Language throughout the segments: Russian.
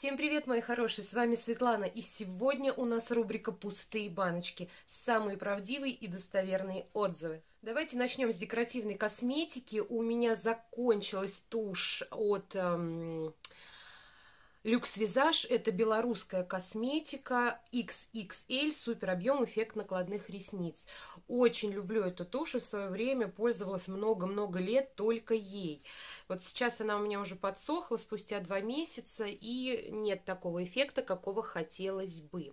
Всем привет, мои хорошие, с вами Светлана, и сегодня у нас рубрика «Пустые баночки». Самые правдивые и достоверные отзывы. Давайте начнем с декоративной косметики. У меня закончилась тушь от Люкс Визаж. Это белорусская косметика XXL, супер объем, эффект накладных ресниц. Очень люблю эту тушь, в свое время пользовалась много-много лет только ей. Вот сейчас она у меня уже подсохла спустя 2 месяца, и нет такого эффекта, какого хотелось бы.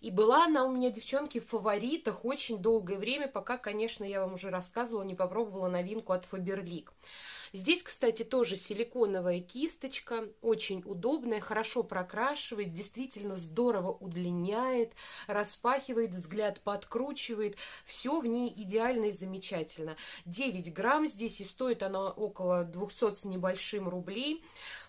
И была она у меня, девчонки, в фаворитах очень долгое время, пока, конечно, я вам уже рассказывала, не попробовала новинку от Фаберлик. Здесь, кстати, тоже силиконовая кисточка, очень удобная, хорошо прокрашивает, действительно здорово удлиняет, распахивает взгляд, подкручивает. Все в ней идеально и замечательно. 9 грамм здесь, и стоит она около 200 с небольшим рублей.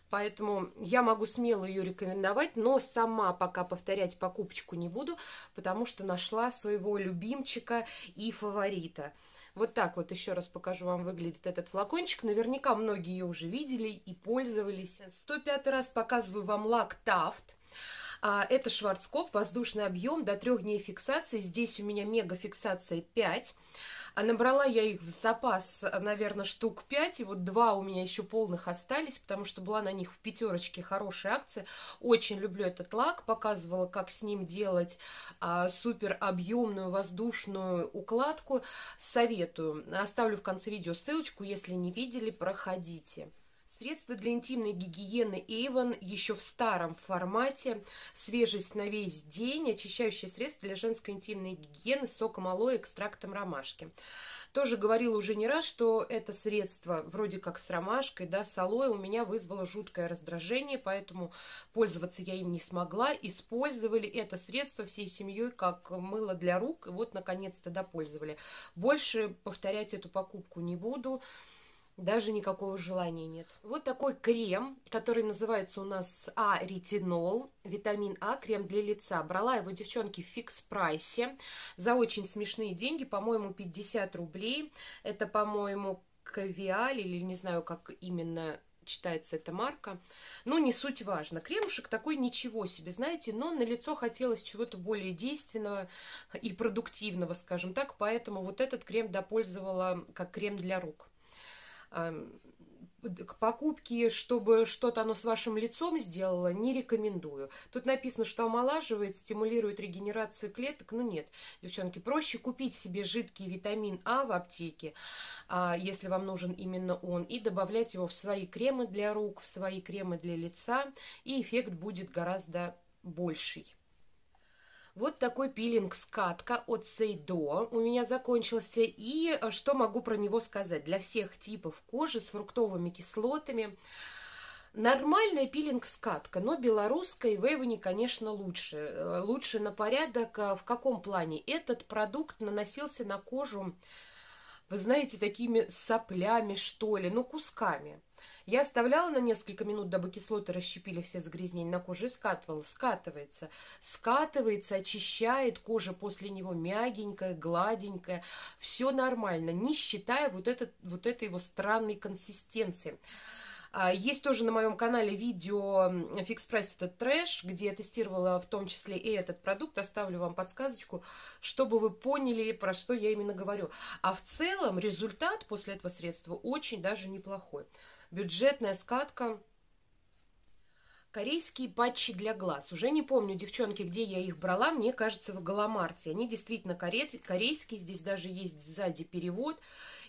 Поэтому я могу смело ее рекомендовать, но сама пока повторять покупочку не буду, потому что нашла своего любимчика и фаворита. Вот так вот еще раз покажу вам, выглядит этот флакончик. Наверняка многие ее уже видели и пользовались. 105 раз показываю вам лак Taft. Это Шварцкоп, воздушный объем, до 3 дней фиксации. Здесь у меня мега фиксация 5. А набрала я их в запас, наверное, штук 5, и вот 2 у меня еще полных остались, потому что была на них в пятерочке хорошая акция. Очень люблю этот лак, показывала, как с ним делать супер объемную воздушную укладку. Советую. Оставлю в конце видео ссылочку, если не видели, проходите. Средство для интимной гигиены Эвен, еще в старом формате, свежесть на весь день, очищающее средство для женской интимной гигиены с соком алоэ и экстрактом ромашки. Тоже говорила уже не раз, что это средство вроде как с ромашкой, да, с алоэ, у меня вызвало жуткое раздражение, поэтому пользоваться я им не смогла. Использовали это средство всей семьей как мыло для рук, и вот наконец-то допользовали. Больше повторять эту покупку не буду. Даже никакого желания нет. Вот такой крем, который называется у нас А-ретинол, витамин А, крем для лица. Брала его, девчонки, в FixPrice за очень смешные деньги, по-моему, 50 рублей. Это, по-моему, Кавиаль, или не знаю, как именно читается эта марка. Но не суть важно. Кремушек такой ничего себе, знаете, но на лицо хотелось чего-то более действенного и продуктивного, скажем так, поэтому вот этот крем допользовала как крем для рук. К покупке, чтобы что-то оно с вашим лицом сделало, не рекомендую. Тут написано, что омолаживает, стимулирует регенерацию клеток. Ну нет, девчонки, проще купить себе жидкий витамин А в аптеке, если вам нужен именно он, и добавлять его в свои кремы для рук, в свои кремы для лица, и эффект будет гораздо больший. Вот такой пилинг «Скатка» от Сейдо у меня закончился, и что могу про него сказать? Для всех типов кожи с фруктовыми кислотами. Нормальная пилинг-скатка, но белорусская в Эвене, конечно, лучше. Лучше на порядок. В каком плане? Этот продукт наносился на кожу, вы знаете, такими соплями, что ли, ну, кусками. Я оставляла на несколько минут, дабы кислоты расщепили все загрязнения на коже, и скатывала. Скатывается. Скатывается, очищает, кожа после него мягенькая, гладенькая. Все нормально, не считая вот этой его странной консистенции. Есть тоже на моем канале видео FixPrice этот трэш, где я тестировала в том числе и этот продукт. Оставлю вам подсказочку, чтобы вы поняли, про что я именно говорю. А в целом результат после этого средства очень даже неплохой. Бюджетная скатка. Корейские патчи для глаз. Уже не помню, девчонки, где я их брала. Мне кажется, в Голамарте. Они действительно корейские. Здесь даже есть сзади перевод.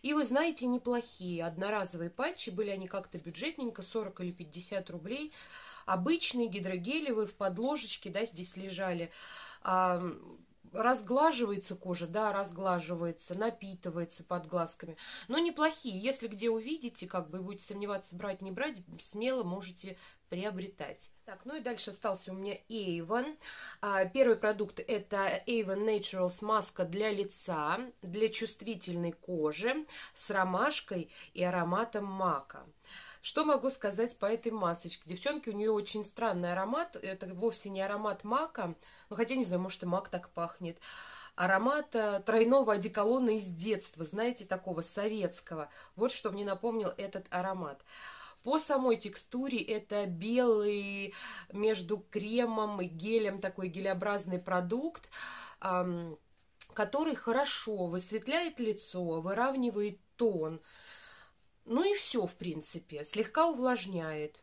И вы знаете, неплохие. Одноразовые патчи. Были они как-то бюджетненько. 40 или 50 рублей. Обычные гидрогелевые в подложечке. Да, здесь лежали. Разглаживается кожа, да, разглаживается, напитывается под глазками. Но неплохие. Если где увидите, как бы будете сомневаться, брать, не брать, смело можете приобретать. Так, ну и дальше остался у меня Avon. Первый продукт — это Avon Naturals маска для лица, для чувствительной кожи с ромашкой и ароматом мака. Что могу сказать по этой масочке? Девчонки, у нее очень странный аромат. Это вовсе не аромат мака. Ну, хотя, не знаю, может, и мак так пахнет. Аромат тройного одеколона из детства, знаете, такого советского. Вот что мне напомнил этот аромат. По самой текстуре это белый между кремом и гелем такой гелеобразный продукт, который хорошо высветляет лицо, выравнивает тон. Ну и все, в принципе, слегка увлажняет.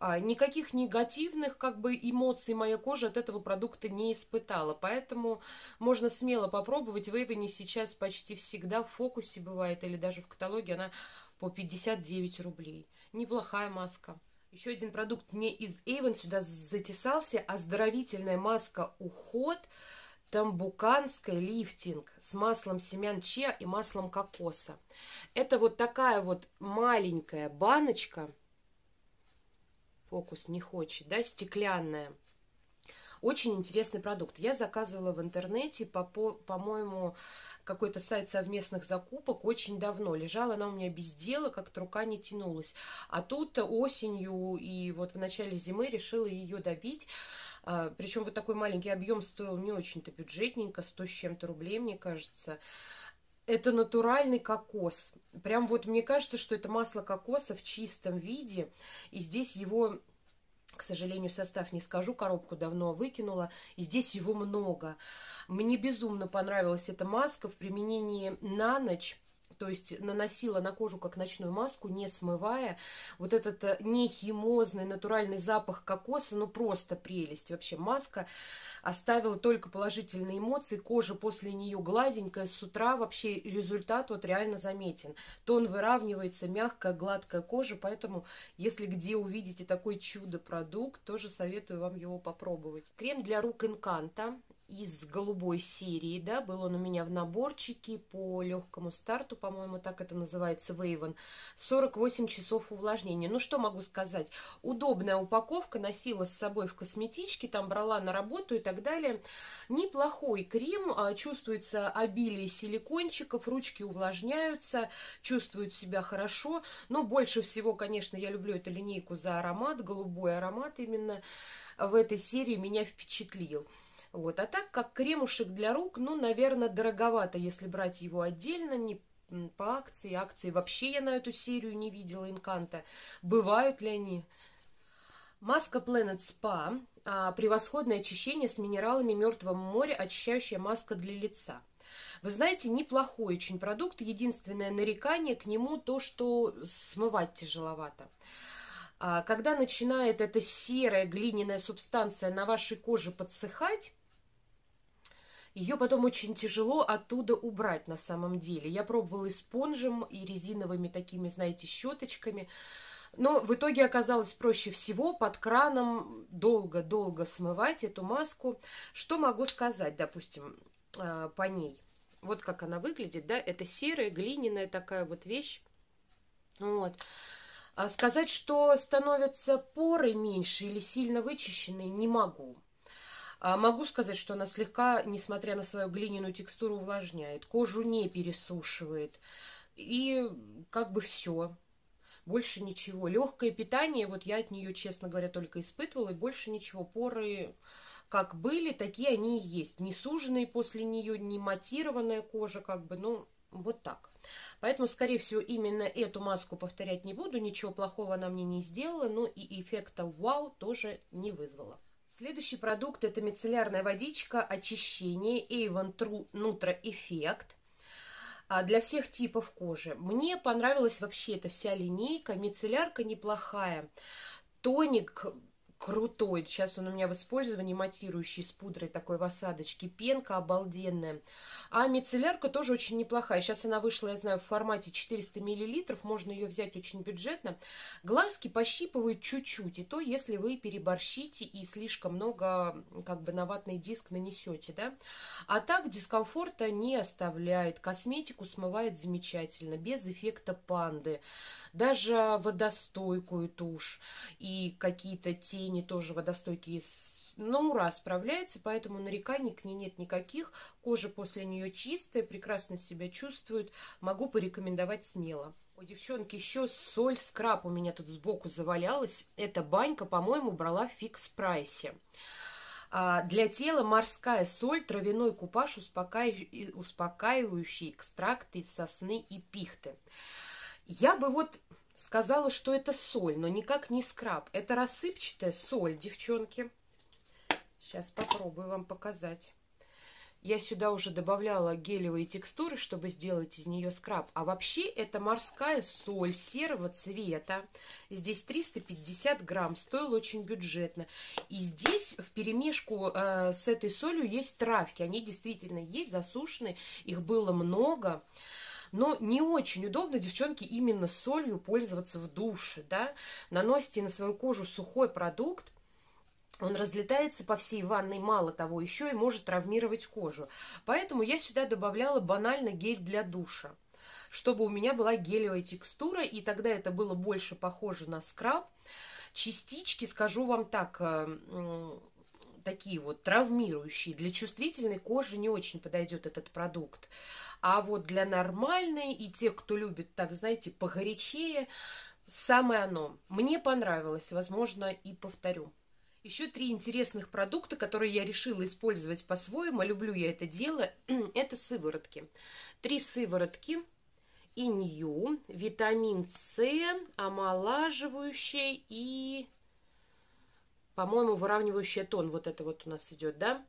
Никаких негативных как бы эмоций моя кожа от этого продукта не испытала, поэтому можно смело попробовать. В Эвене сейчас почти всегда в фокусе бывает, или даже в каталоге она по 59 рублей. Неплохая маска. Еще один продукт не из Avon сюда затесался, оздоровительная маска «Уход» Тамбуканское лифтинг с маслом семян чиа и маслом кокоса. Это вот такая вот маленькая баночка. Фокус не хочет, да, стеклянная. Очень интересный продукт. Я заказывала в интернете, по-моему, какой-то сайт совместных закупок очень давно. Лежала она у меня без дела, как-то рука не тянулась. А тут осенью и вот в начале зимы решила ее добить. Причем вот такой маленький объем стоил не очень-то бюджетненько, 100 с чем-то рублей, мне кажется. Это натуральный кокос. Прям вот мне кажется, что это масло кокоса в чистом виде. И здесь его, к сожалению, состав не скажу, коробку давно выкинула. И здесь его много. Мне безумно понравилась эта маска в применении на ночь. То есть наносила на кожу как ночную маску, не смывая. Вот этот нехимозный натуральный запах кокоса, ну просто прелесть. Вообще маска оставила только положительные эмоции. Кожа после нее гладенькая, с утра вообще результат вот реально заметен. Тон выравнивается, мягкая, гладкая кожа. Поэтому, если где увидите такой чудо-продукт, тоже советую вам его попробовать. Крем для рук Инканта из голубой серии, да, был он у меня в наборчике по легкому старту, по-моему, так это называется, Avon. 48 часов увлажнения. Ну, что могу сказать? Удобная упаковка, носила с собой в косметичке, там брала на работу и так далее. Неплохой крем, чувствуется обилие силикончиков, ручки увлажняются, чувствуют себя хорошо. Но больше всего, конечно, я люблю эту линейку за аромат, голубой аромат именно в этой серии меня впечатлил. Вот. А так, как кремушек для рук, ну, наверное, дороговато, если брать его отдельно, не по акции. Акции вообще я на эту серию не видела Инканта. Бывают ли они? Маска Planet Spa. Превосходное очищение с минералами Мертвого моря, очищающая маска для лица. Вы знаете, неплохой очень продукт. Единственное нарекание к нему то, что смывать тяжеловато. Когда начинает эта серая глиняная субстанция на вашей коже подсыхать, ее потом очень тяжело оттуда убрать на самом деле. Я пробовала и спонжем, и резиновыми такими, знаете, щеточками. Но в итоге оказалось проще всего под краном долго-долго смывать эту маску. Что могу сказать, допустим, по ней? Вот как она выглядит, да? Это серая глиняная такая вот вещь. Вот. Сказать, что становятся поры меньше или сильно вычищены, не могу. Могу сказать, что она слегка, несмотря на свою глиняную текстуру, увлажняет, кожу не пересушивает. И как бы все. Больше ничего. Легкое питание, вот я от нее, честно говоря, только испытывала, и больше ничего. Поры как были, такие они и есть. Не суженные после нее, не матированная кожа, как бы, ну, вот так. Поэтому, скорее всего, именно эту маску повторять не буду. Ничего плохого она мне не сделала, но и эффекта вау тоже не вызвала. Следующий продукт – это мицеллярная водичка очищения Avon True Nutra Effect для всех типов кожи. Мне понравилась вообще эта вся линейка. Мицеллярка неплохая. Тоник крутой. Сейчас он у меня в использовании, матирующий с пудрой такой в осадочке. Пенка обалденная. А мицеллярка тоже очень неплохая. Сейчас она вышла, я знаю, в формате 400 мл. Можно ее взять очень бюджетно. Глазки пощипывают чуть-чуть. И то, если вы переборщите и слишком много как бы на ватный диск нанесете, да. А так дискомфорта не оставляет. Косметику смывает замечательно, без эффекта панды. Даже водостойкую тушь и какие-то тени тоже водостойкие, ну, ура, справляется, поэтому нареканий к ней нет никаких. Кожа после нее чистая, прекрасно себя чувствует, могу порекомендовать смело. О, девчонки, еще соль-скраб у меня тут сбоку завалялась. Эта банька, по-моему, брала в FixPrice. Для тела морская соль, травяной купаж, успокаивающие экстракты сосны и пихты. Я бы вот Сказала, что это соль, но никак не скраб. Это рассыпчатая соль, девчонки. Сейчас попробую вам показать. Я сюда уже добавляла гелевые текстуры, чтобы сделать из нее скраб. А вообще это морская соль серого цвета. Здесь 350 грамм. Стоило очень бюджетно. И здесь вперемешку с этой солью есть травки. Они действительно есть, засушенные. Их было много. Но не очень удобно, девчонки, именно солью пользоваться в душе. Да? Наносите на свою кожу сухой продукт. Он разлетается по всей ванной, мало того, еще и может травмировать кожу. Поэтому я сюда добавляла банально гель для душа, чтобы у меня была гелевая текстура, и тогда это было больше похоже на скраб. Частички, скажу вам так, такие вот травмирующие. Для чувствительной кожи не очень подойдет этот продукт. А вот для нормальной и тех, кто любит, так знаете, погорячее, самое оно. Мне понравилось, возможно, и повторю. Еще три интересных продукта, которые я решила использовать по-своему, люблю я это дело, это сыворотки. Три сыворотки, ANEW, витамин С, омолаживающая и, по-моему, выравнивающая тон. Вот это вот у нас идет, да?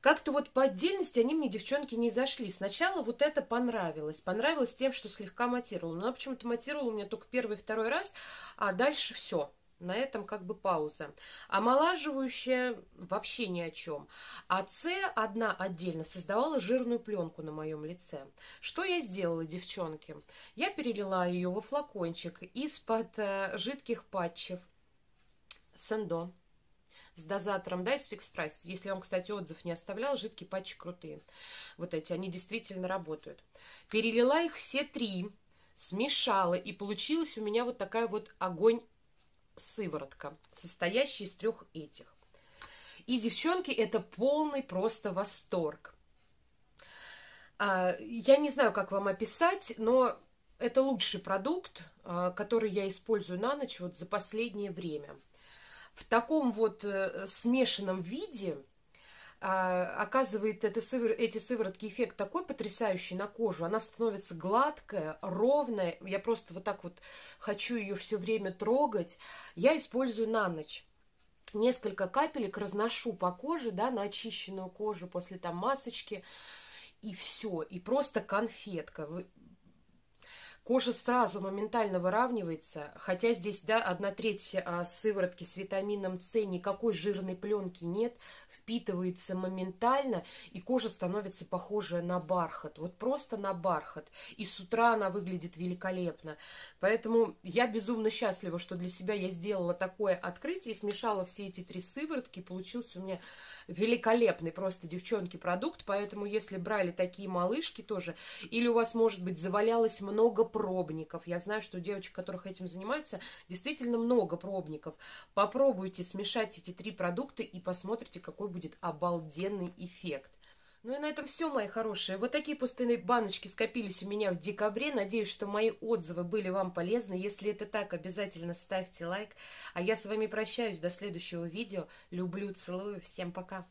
Как-то вот по отдельности они мне, девчонки, не зашли. Сначала вот это понравилось. Понравилось тем, что слегка матировало. Но она почему-то матировала у меня только первый и второй раз, а дальше все. На этом как бы пауза. Омолаживающая вообще ни о чем. А С одна отдельно создавала жирную пленку на моем лице. Что я сделала, девчонки? Я перелила ее во флакончик из-под жидких патчев Sendo с дозатором, да, из FixPrice. Если я вам, кстати, отзыв не оставлял, жидкие патчи крутые. Вот эти, они действительно работают. Перелила их все три, смешала, и получилась у меня вот такая вот огонь сыворотка, состоящая из трех этих. И, девчонки, это полный просто восторг. Я не знаю, как вам описать, но это лучший продукт, который я использую на ночь вот за последнее время. В таком вот смешанном виде оказывает эти сыворотки эффект такой потрясающий на кожу. Она становится гладкая, ровная. Я просто вот так вот хочу ее все время трогать. Я использую на ночь. Несколько капелек разношу по коже, да, на очищенную кожу после там масочки. И все. И просто конфетка. Кожа сразу моментально выравнивается, хотя здесь, да, 1/3 сыворотки с витамином С, никакой жирной пленки нет, впитывается моментально, и кожа становится похожая на бархат, вот просто на бархат, и с утра она выглядит великолепно. Поэтому я безумно счастлива, что для себя я сделала такое открытие, смешала все эти три сыворотки, получился у меня великолепный просто, девчонки, продукт. Поэтому, если брали такие малышки тоже, или у вас, может быть, завалялось много пробников. Я знаю, что у девочек, которых этим занимаются, действительно много пробников. Попробуйте смешать эти три продукта и посмотрите, какой будет обалденный эффект. Ну и на этом все, мои хорошие. Вот такие пустые баночки скопились у меня в декабре. Надеюсь, что мои отзывы были вам полезны. Если это так, обязательно ставьте лайк. А я с вами прощаюсь до следующего видео. Люблю, целую. Всем пока.